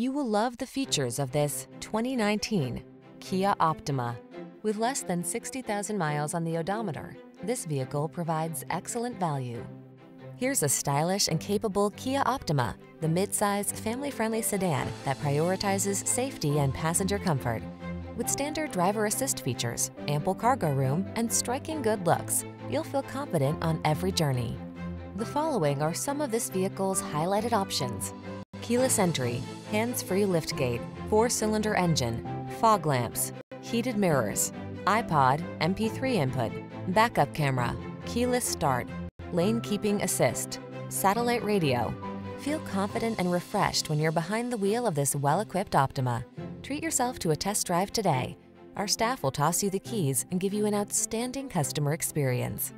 You will love the features of this 2019 Kia Optima. With less than 60,000 miles on the odometer, this vehicle provides excellent value. Here's a stylish and capable Kia Optima, the midsize, family-friendly sedan that prioritizes safety and passenger comfort. With standard driver assist features, ample cargo room, and striking good looks, you'll feel confident on every journey. The following are some of this vehicle's highlighted options: keyless entry, hands-free liftgate, 4-cylinder engine, fog lamps, heated mirrors, iPod, MP3 input, backup camera, keyless start, lane keeping assist, satellite radio. Feel confident and refreshed when you're behind the wheel of this well-equipped Optima. Treat yourself to a test drive today. Our staff will toss you the keys and give you an outstanding customer experience.